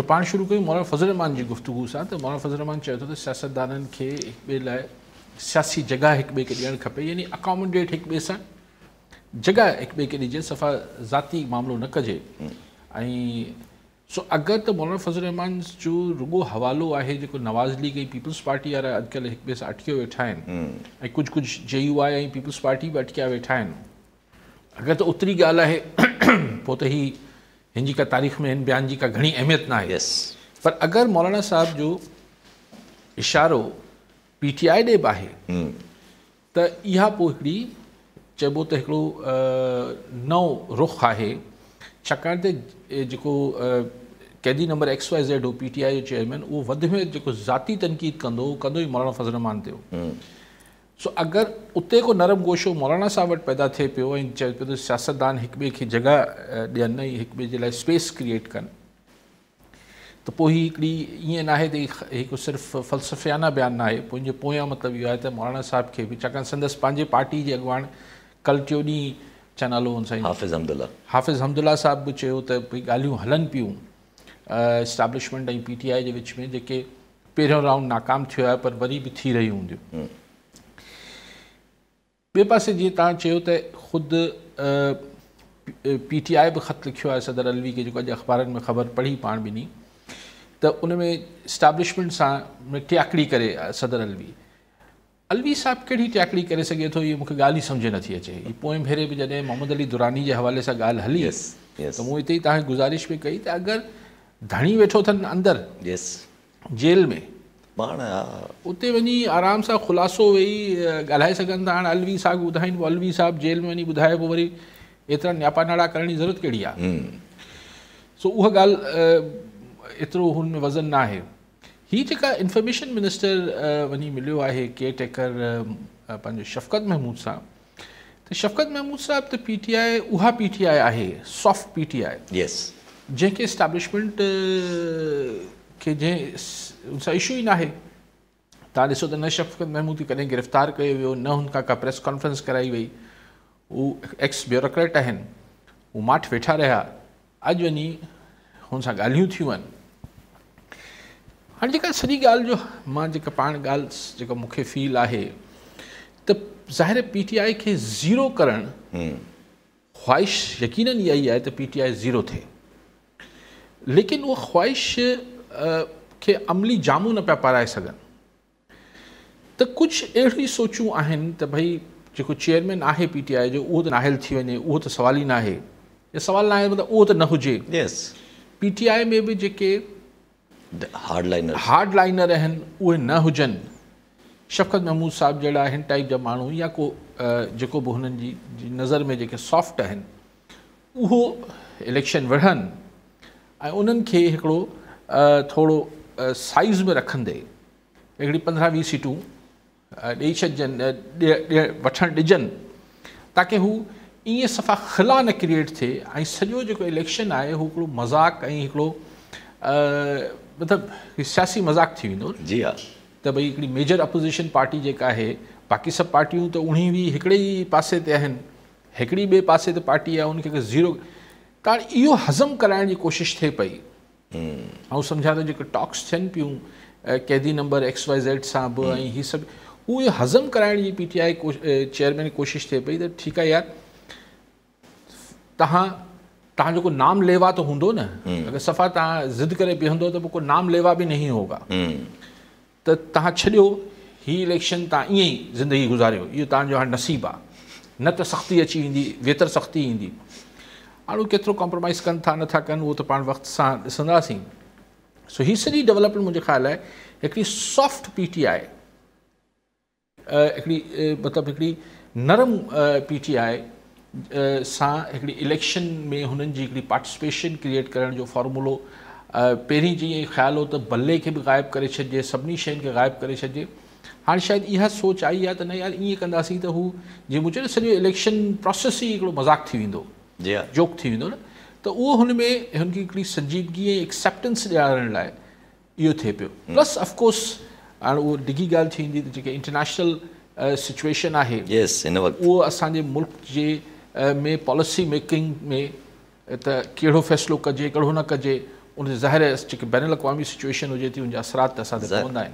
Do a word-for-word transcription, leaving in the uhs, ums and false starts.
चौपाल शुरू कई मौलाना फजलुर रहमान जी गुफ्तगू साथ मौलाना फजलुर रहमान चए थो त सियासतदाननि खे हिक ॿिए लाइ सियासी जॻह हिक ॿिए खे ॾियणु खपे, यानी अकोमोडेट हिक ॿिए सां जॻह हिक ॿिए खे ॾिजे, सफ़ा ज़ाती मामिलो न कजे। ऐं सो अगरि त मौलाना फजलुर रहमान जो रुगो हवालो आहे जेको नवाज़ लीग ऐं पीपल्स पार्टी वारा अॼुकल्ह हिक ॿिए सां अटकिया वेठा आहिनि ऐं कुझु कुझु जे यू आई ऐं पीपल्स पार्टी बि अटकिया वेठा आहिनि। अगरि त ओतिरी ॻाल्हि आहे पोइ त ही इन जी का तारीख़ में इन बयान जी का घणी अहमियत ना है। yes. पर अगर मौलाना साहब जो इशारो पी टी आई ॾे बि आहे त इहा पोइ हिकिड़ी चइबो त हिकिड़ो नओं रुख आहे, छाकाणि त जेको कैदी नंबर एक्स वाई ज़ेड हो पी टी आई जो चेयरमैन, उहो वध में जेको ज़ाती तनक़ीद कंदो कंदो ई मौलाना फजलुर रहमान ते हो। सो अगरि उते को नरम गोशो मौलाना साहब वटि पैदा थिए पियो ऐं चए पियो त सियासतदान हिक ॿिए खे जॻह ॾियनि ऐं हिक ॿिए जे लाइ स्पेस क्रिएट कनि, त पोइ हीअ हिकिड़ी ईअं नाहे त हिकु सिर्फ़ु फ़लसफ़ियाना बयानु नाहे। पोइ हिन जो पोयां मतिलबु इहो आहे त मौलाना साहब खे बि, छाकाणि संदसि पंहिंजे पार्टी जे अॻुवाण कल्ह टियों ॾींहुं छा नालो हुन साईं हाफ़िज़ हमदुल्ला हाफ़िज़ हमदुल्ला साहब बि चयो त भई ॻाल्हियूं हलनि पियूं इस्टाब्लिशमेंट ऐं पी टी आई जे विच में, जेके पहिरियों राउंड नाकाम थियो आहे पर वरी बि थी रहियूं हूंदियूं। बे पासे जी तुम तो खुद पी टी आई भी ख़त लिखो है सदर अलवी के, जो अज अखबार में खबर पढ़ी पा बिनी तो उनमें इस्टाब्लिशमेंट सा में ट्याकड़ी करे सदर अलवी अलवी साहब कड़ी ट्याकड़ी करे सके तो ये मुख्य गाल ही समझ नी अचे। ये पोएं भेरे भी जैसे मोहम्मद अली दुरानी के हवाले से गाल हली yes, yes. तो मुझे इतने ही गुजारिश भी कई अगर धणी वेठो थन अंदर yes. जेल में पाण उते वञी आराम सां खुलासो वेही ॻाल्हाए सघनि था। हाणे अलवी साहब ॿुधाइनि, पोइ अलवी साहब जेल में वञी ॿुधाए, पोइ वरी एतिरा न्यापानाड़ा करण जी ज़रूरत कहिड़ी आहे। सो उहा ॻाल्हि एतिरो हुन में वज़न न आहे। ही जेका इंफॉर्मेशन मिनिस्टर वञी मिलियो आहे केयर टेकर पंहिंजो शफकत महमूद साहब, त शफकत महमूद साहब त पी टी आई उहा पी टी आई आहे soft P T I yes, जंहिंखे इस्टाब्लिशमेंट के जैं उनसा इशू ही ना है। तुम ऐसो तो न शफकत महमूद कदें गिरफ्तार किया वो न उनका का प्रेस कॉन्फ्रेंस कराई वही, वो एक्स ब्यूरोक्रेट हैं, वो माठ वेठा रहा, अज वही उनसा गालियों थी वन। हाँ जी सारी गाल जो मां जी पान गाल जो मुख्य फील है तो जाहिर पीटीआई के जीरो करण ख्वाहिश यकीनन यही है तो पीटीआई जीरो थे, लेकिन वो ख्वाहिश Uh, के अमली जामू न पिया पाराए सघनि। त कुझु अहिड़ी सोचूं आहिनि त भई जेको चेयरमैन आहे पी टी आई जो उहो त नाहिल थी वञे, उहो त सवाल ई न आहे, या सवाल न आहे मतिलबु उहो त न हुजे। यस, पी टी आई में बि जेके हार्ड लाइनर हार्ड लाइनर आहिनि उहे न हुजनि। शफकत महमूद साहब जहिड़ा हिन टाइप जा माण्हू या को जेको बि हुननि जी, जी नज़र में जेके सॉफ्ट आहिनि उहो इलेक्शन विढ़नि ऐं उन्हनि खे हिकिड़ो थोड़ो साइज़ में रखंदे हिकिड़ी पंद्रहं वीह सीटूं ॾेई छॾिजनि वठणु ॾिजनि, ताकि हू ईअं सफ़ा खिला न क्रिएट थिए ऐं सॼो जेको इलेक्शन आहे हू हिकिड़ो मज़ाक ऐं हिकिड़ो मतिलबु सियासी मज़ाक थी वेंदो। जी हा, त भई हिकिड़ी मेजर अपोज़िशन पार्टी जेका आहे, बाक़ी सभु पार्टियूं त उन्ही बि हिकिड़े ई पासे ते आहिनि, हिकिड़ी ॿिए पासे ते पार्टी आहे उनखे ज़ीरो कारण इहो हज़म कराइण जी कोशिशि थिए पई। ऐं सम्झा थो जेके टॉक्स थियनि पियूं कैदी नंबर एक्स वाई ज़ेड सां बि ऐं हीअ सभु उहे हज़म कराइण जी पी टी आई चेयरमैन कोशिशि थिए पई त ठीकु आहे यार, तव्हां तव्हां जेको नाम लेवा त हूंदो न, अगरि सफ़ा तव्हां ज़िद करे बीहंदो त पोइ को नाम लेवा बि नहीं होगा, त तव्हां छॾियो हीअ इलेक्शन, तव्हां ईअं ई ज़िंदगी गुज़ारियो, इहो तव्हांजो हाणे नसीबु आहे, न त सख़्ती अची वेंदी वेतर सख़्ती ईंदी। हाणे केतिरो कॉम्प्रोमाइज़ कनि था नथा कनि उहो त पाण वक़्त सां ॾिसंदासीं। सो हीअ सॼी डेवलपमेंट मुंहिंजे ख़्याल आहे हिकिड़ी सॉफ्ट पी टी आई, हिकिड़ी मतिलबु हिकिड़ी नरम पी टी आई सां हिकिड़ी इलेक्शन में हुननि जी हिकिड़ी पार्टिसिपेशन क्रिएट करण जो फॉर्मूलो पहिरीं जीअं ख़्यालु हो त भले खे बि ग़ाइबु करे छॾिजे, सभिनी शयुनि खे ग़ाइबु करे छॾिजे, हाँ शायद यह सोच आई है तो न यार ईअं कंदासीं त हू जीअं मुंहिंजो सॼो इलेक्शन प्रोसेस ही हिकिड़ो मज़ाक थी वेंदो, जोक थी वेंदो न, त उहो हुन में हुनखे हिकिड़ी संजीदगी ऐं एक्सेप्टेंस ॾियारण लाइ इहो थिए पियो। प्लस ऑफकोर्स हाणे उहो डिघी ॻाल्हि थींदी त जेके इंटरनेशनल सिचुएशन आहे उहो असांजे मुल्क जे में पॉलिसी मेकिंग में त कहिड़ो फ़ैसिलो कजे कहिड़ो न कजे, उन्हें ज़ाहिर है बैन अवी सिचुएशन हो जाती है उनके असरा तसा आए